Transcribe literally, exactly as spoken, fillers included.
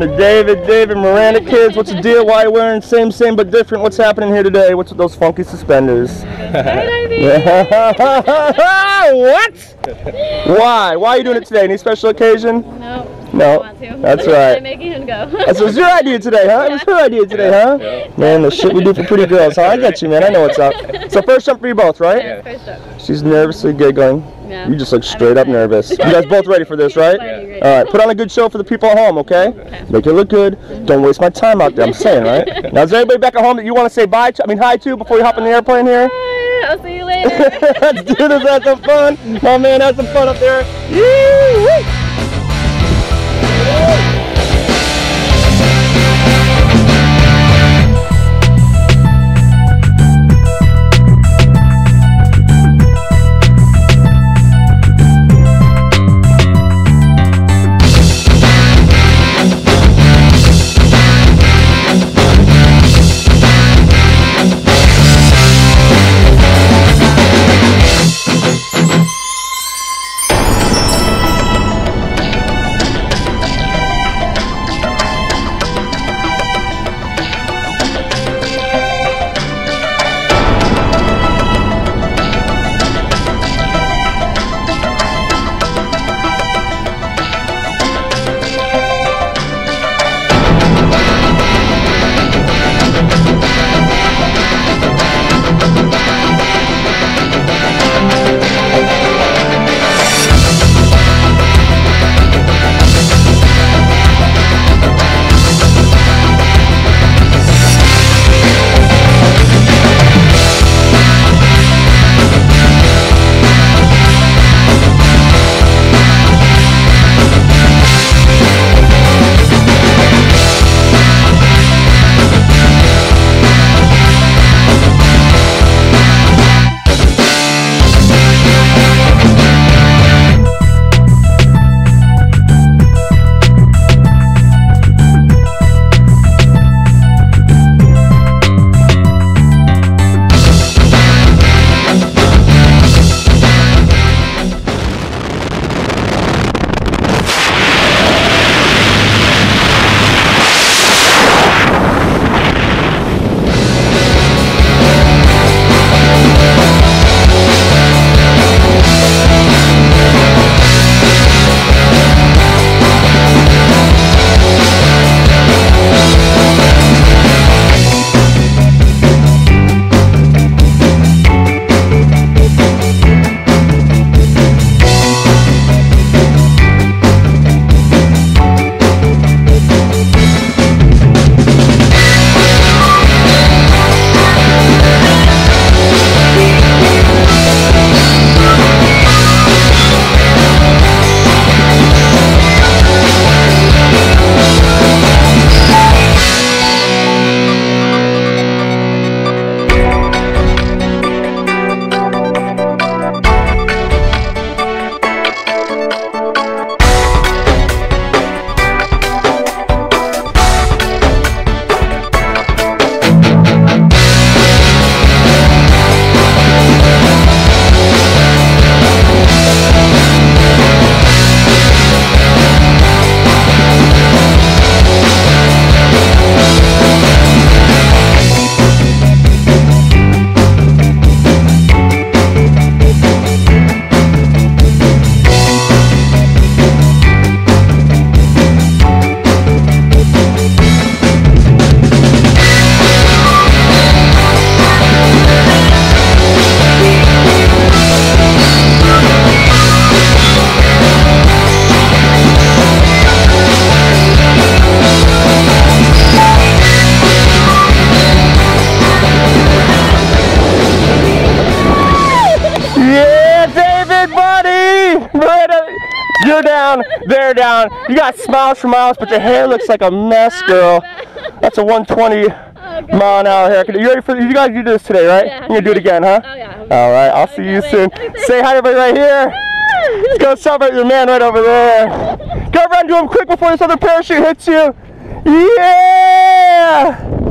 Miranda. David, David, Miranda kids, what's the deal? Why are you wearing same, same, but different? What's happening here today? What's with those funky suspenders? What? Why? Why are you doing it today? Any special occasion? No. No. Want to. That's right. I'm making him go. That's, it was your idea today, huh? It was her idea today, huh? Yeah. Man, the shit we do for pretty girls, huh? I got you, man. I know what's up. So first jump for you both, right? Yeah, first jump. She's nervously giggling. Yeah. You just look straight up nervous. You guys both ready for this, right? Yeah. All right, put on a good show for the people at home, okay? okay. Make it look good. Don't waste my time out there. I'm saying, right? Now, is there anybody back at home that you want to say bye to? I mean, hi to before you hop in the airplane here? Hi, I'll see you later. Let's do this. Have some fun. My man, have some fun up there. Yee-hoo! You're down, they're down. You got smiles for miles, but your hair looks like a mess, girl. That's a one twenty oh, mile an hour haircut. You ready for you guys? You do this today, right? Yeah. You gonna do it again, huh? Oh yeah. All right, I'll see you soon. Say hi to everybody right here. Let's go celebrate your man right over there. Go run to him quick before this other parachute hits you. Yeah.